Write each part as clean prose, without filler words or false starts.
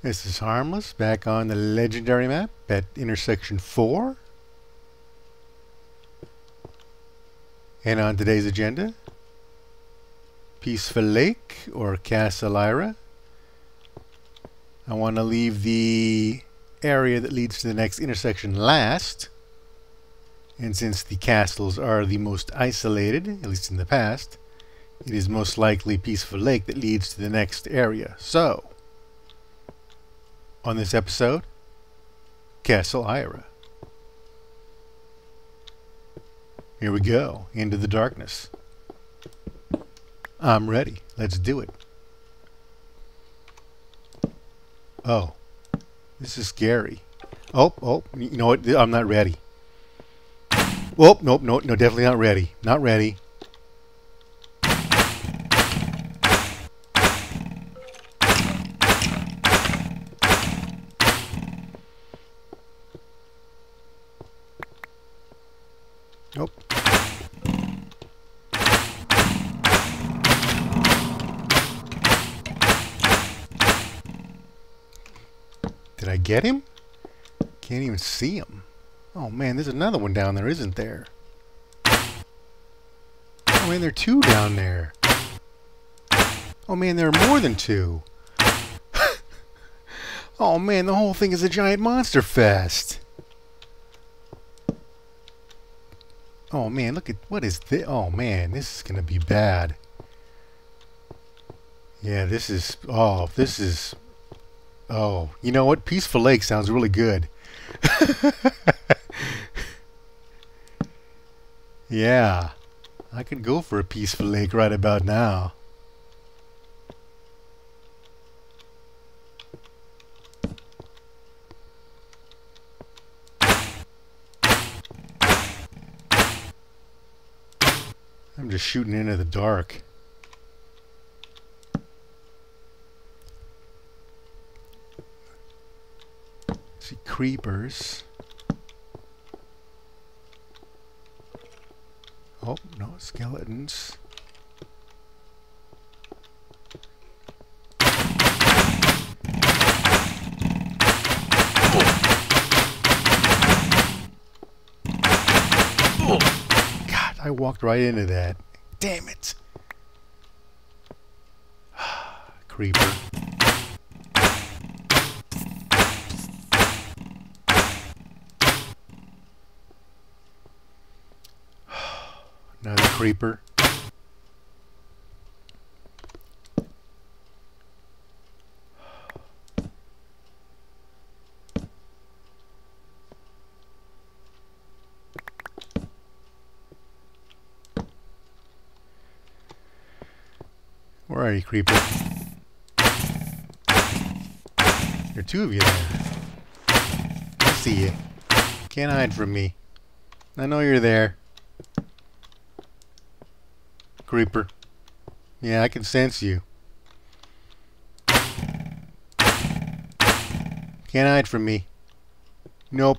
This is Harmless, back on the Legendary map at intersection 4. And on today's agenda, Peaceful Lake or Castle Ira. I want to leave the area that leads to the next intersection last. And since the castles are the most isolated, at least in the past, it is most likely Peaceful Lake that leads to the next area. So, on this episode, Castle Ira. Here we go, into the darkness. I'm ready. Let's do it. Oh, this is scary. Oh, you know what? I'm not ready. Oh, no, definitely not ready. Not ready. Nope. Did I get him? Can't even see him. Oh man, there's another one down there, isn't there? Oh man, there are two down there. Oh man, there are more than two. Oh man, the whole thing is a giant monster fest. Oh man, look at, what is this? Oh man, this is gonna be bad. Yeah, this is, oh, this is, oh, you know what? Peaceful Lake sounds really good. Yeah, I could go for a Peaceful Lake right about now. I'm just shooting into the dark. See creepers. Oh, no, skeletons. I walked right into that. Damn it. Creeper. Another creeper. Where are you, creeper? There are two of you there. I see you. Can't hide from me. I know you're there. Creeper. Yeah, I can sense you. Can't hide from me. Nope.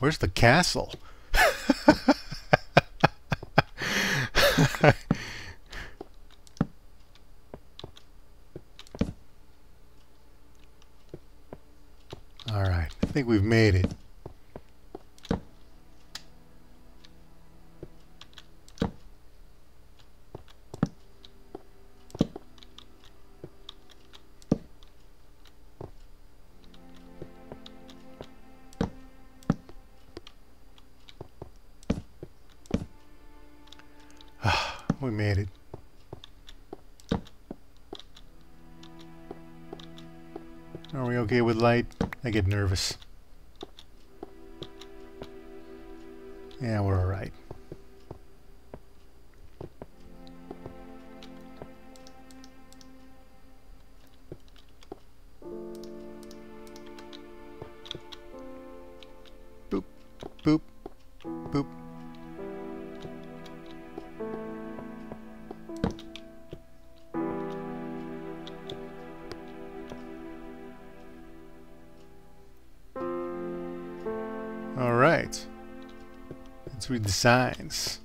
Where's the castle? All right, I think we've made it. We made it. Are we okay with light? I get nervous. Yeah, we're all right. Boop, boop, boop. Let's read the signs.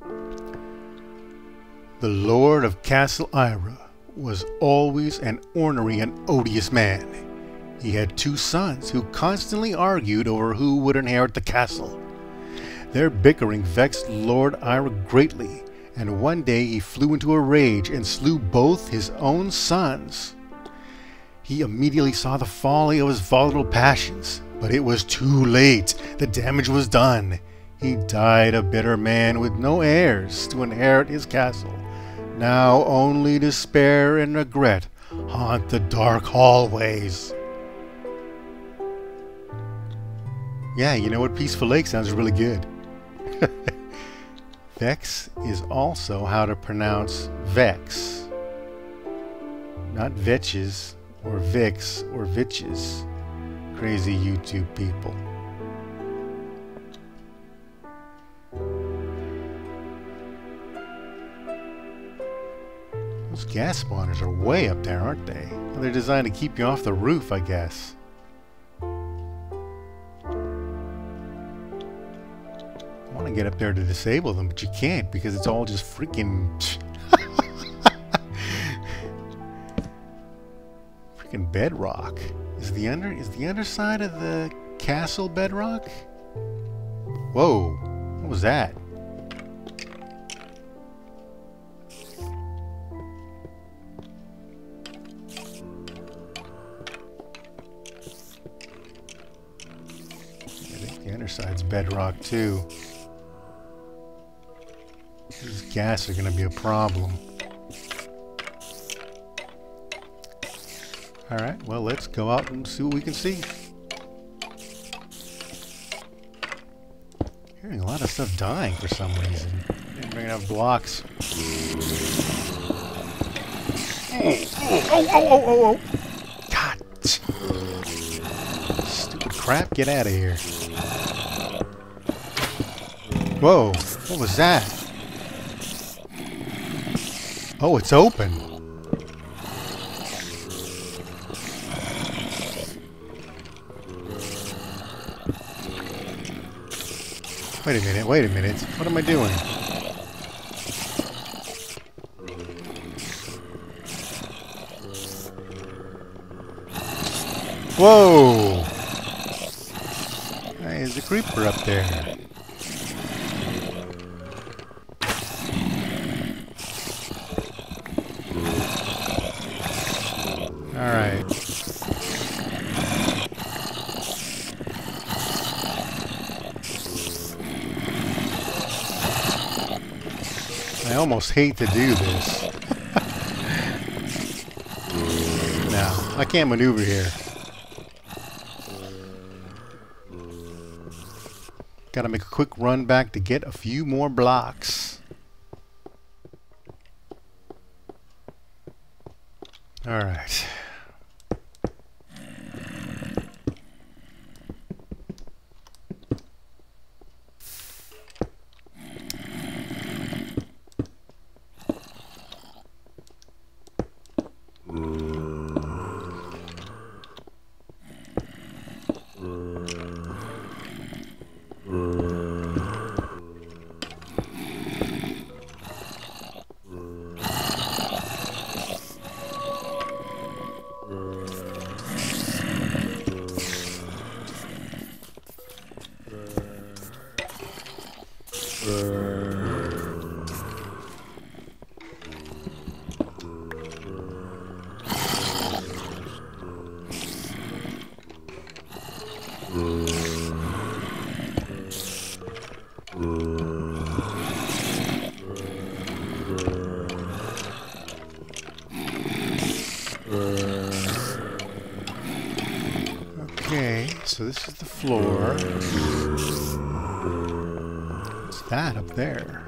The Lord of Castle Ira was always an ornery and odious man. He had two sons who constantly argued over who would inherit the castle. Their bickering vexed Lord Ira greatly, and one day he flew into a rage and slew both his own sons. He immediately saw the folly of his volatile passions, but it was too late. The damage was done. He died a bitter man with no heirs to inherit his castle. Now only despair and regret haunt the dark hallways. Yeah, you know what? Peaceful Lake sounds really good. Vechs is also how to pronounce Vex. Not Vetches, or Vix, or Vitches. Crazy YouTube people. Those gas spawners are way up there, aren't they? Well, they're designed to keep you off the roof, I guess. I want to get up there to disable them, but you can't because it's all just freaking bedrock. Is the underside of the castle bedrock? Whoa, what was that? I think the underside's bedrock too. These gas are going to be a problem. Alright, well, let's go out and see what we can see. Hearing a lot of stuff dying for some reason. Didn't bring enough blocks. Oh! God! Stupid crap, get out of here. Whoa, what was that? Oh, it's open. Wait a minute. What am I doing? Whoa! Hey, there's a creeper up there. I almost hate to do this. No, I can't maneuver here. Gotta make a quick run back to get a few more blocks. Alright. Okay, so this is the floor. What's that up there?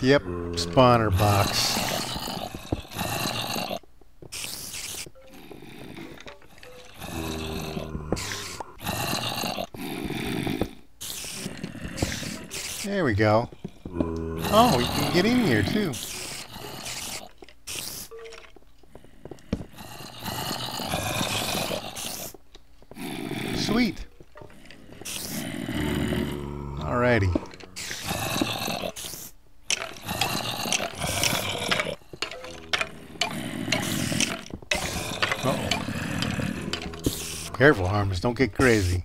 Yep, spawner box. There we go. Oh, we can get in here too. Sweet. Alrighty. Careful, Harmless, don't get crazy.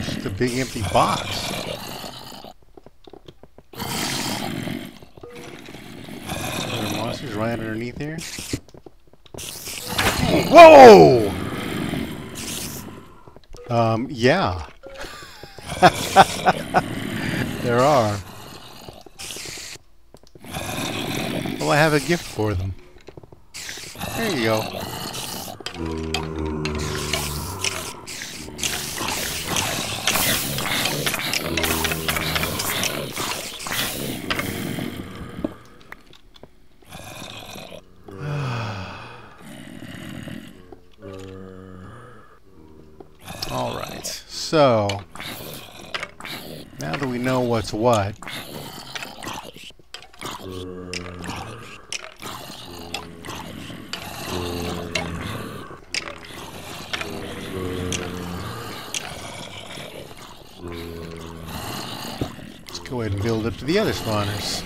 Just a big empty box. Right underneath here. Whoa! Yeah. There are. Well, I have a gift for them. There you go. So, now that we know what's what, let's go ahead and build up to the other spawners.